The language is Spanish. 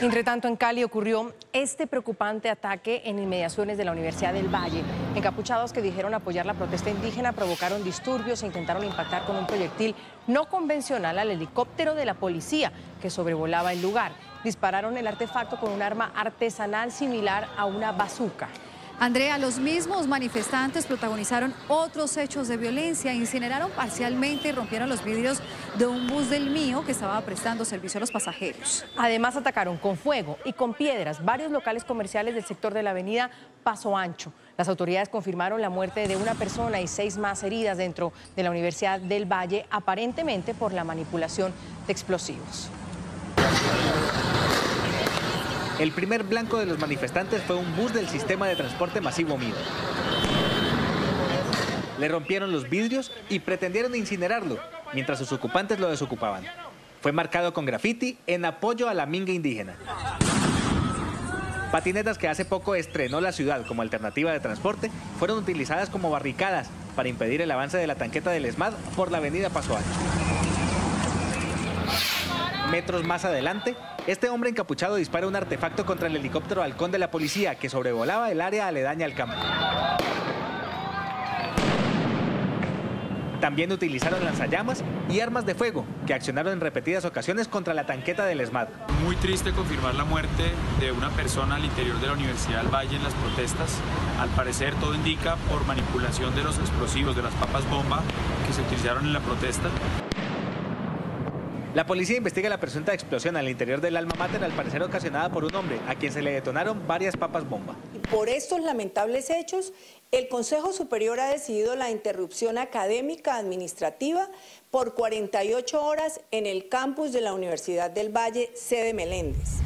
Entre tanto, en Cali ocurrió este preocupante ataque en inmediaciones de la Universidad del Valle. Encapuchados que dijeron apoyar la protesta indígena provocaron disturbios e intentaron impactar con un proyectil no convencional al helicóptero de la policía que sobrevolaba el lugar. Dispararon el artefacto con un arma artesanal similar a una bazuca. Andrea, los mismos manifestantes protagonizaron otros hechos de violencia, incineraron parcialmente y rompieron los vidrios de un bus del MIO que estaba prestando servicio a los pasajeros. Además atacaron con fuego y con piedras varios locales comerciales del sector de la avenida Paso Ancho. Las autoridades confirmaron la muerte de una persona y 6 más heridas dentro de la Universidad del Valle, aparentemente por la manipulación de explosivos. El primer blanco de los manifestantes fue un bus del sistema de transporte masivo MIO. Le rompieron los vidrios y pretendieron incinerarlo, mientras sus ocupantes lo desocupaban. Fue marcado con grafiti en apoyo a la minga indígena. Patinetas que hace poco estrenó la ciudad como alternativa de transporte fueron utilizadas como barricadas para impedir el avance de la tanqueta del ESMAD por la avenida Pasoal. Metros más adelante, este hombre encapuchado dispara un artefacto contra el helicóptero halcón de la policía que sobrevolaba el área aledaña al campo. También utilizaron lanzallamas y armas de fuego que accionaron en repetidas ocasiones contra la tanqueta del ESMAD. Muy triste confirmar la muerte de una persona al interior de la Universidad del Valle en las protestas. Al parecer todo indica por manipulación de los explosivos de las papas bomba que se utilizaron en la protesta. La policía investiga la presunta explosión al interior del alma mater, al parecer ocasionada por un hombre a quien se le detonaron varias papas bomba. Por estos lamentables hechos, el Consejo Superior ha decidido la interrupción académica administrativa por 48 horas en el campus de la Universidad del Valle, sede Meléndez.